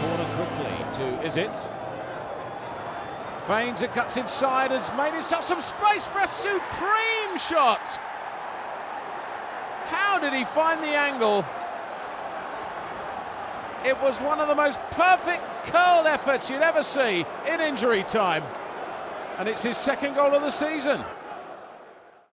corner quickly to Izzet. Feigns and cuts inside, has made himself some space for a supreme shot. How did he find the angle? It was one of the most perfect curled efforts you'd ever see in injury time. And it's his second goal of the season.